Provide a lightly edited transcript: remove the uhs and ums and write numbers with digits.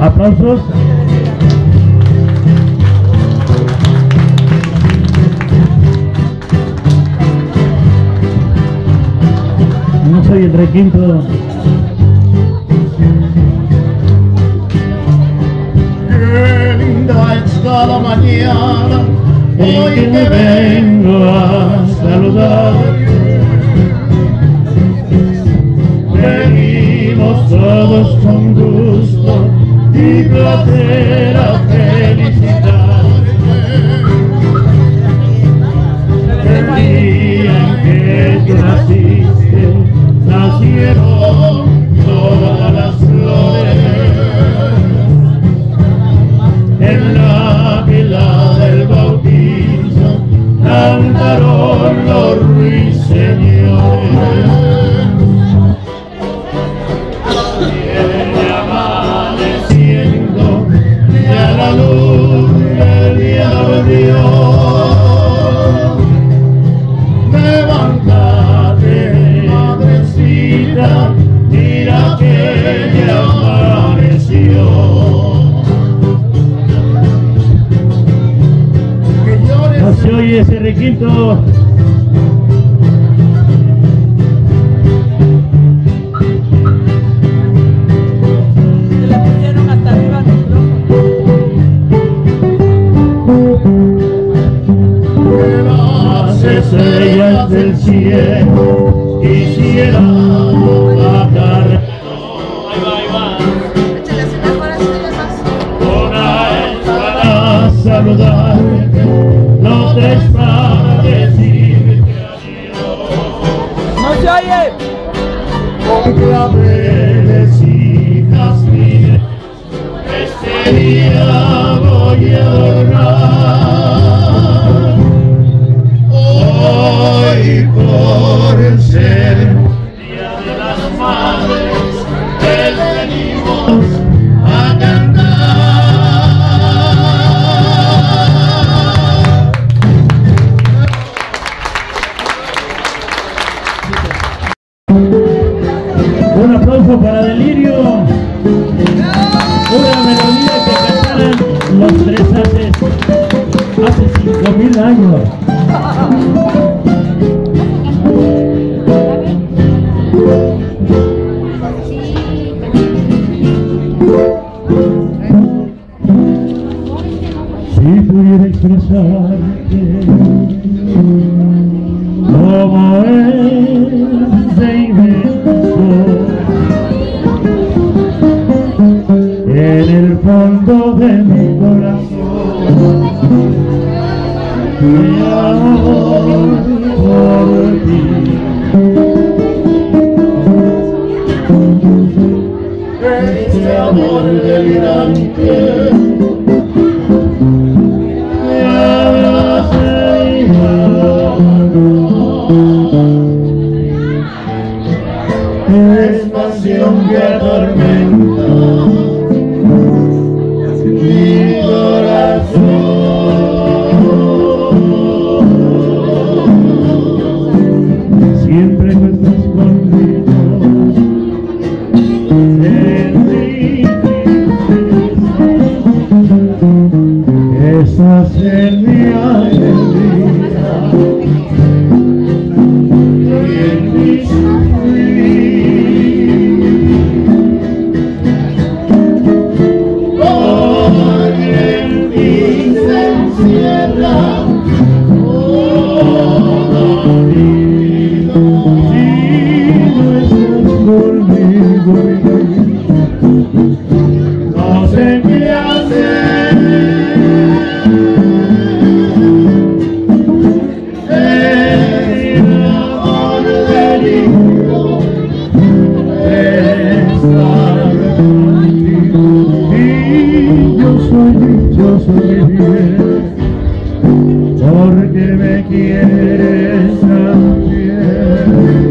Aplausos. No soy el requinto. Qué linda está la mañana hoy que me vengo a saludar. Venimos todos con gusto y placer a felicitarte. El día en que tú naciste, nacieron todas las flores. En la pila del bautizo cantaron los ruiseñores. Oye ese requinto. Se la pusieron hasta arriba del tronco. Las estrellas del cielo quisieran bajar. Ahí va, ahí va. Échale así las horas tuyas más. Para saludarte. No te es para decir que adiós. No se oye. Con claveles y jazmines este día voy a adornar. Hoy por el ser día de las madres les venimos a cantar. Un aplauso para Delirio. Una melodía que cantaron los tres hace 5000 años. Si pudiera expresarte como es de invento en el fondo de mi corazón, mi amor por ti. Este amor delirante me abraza y me abraza. Es pasión que atormenta mi corazón. Siempre que estás conmigo en mí, estás en mi alegría y en mi sufrir. Porque me quieres también.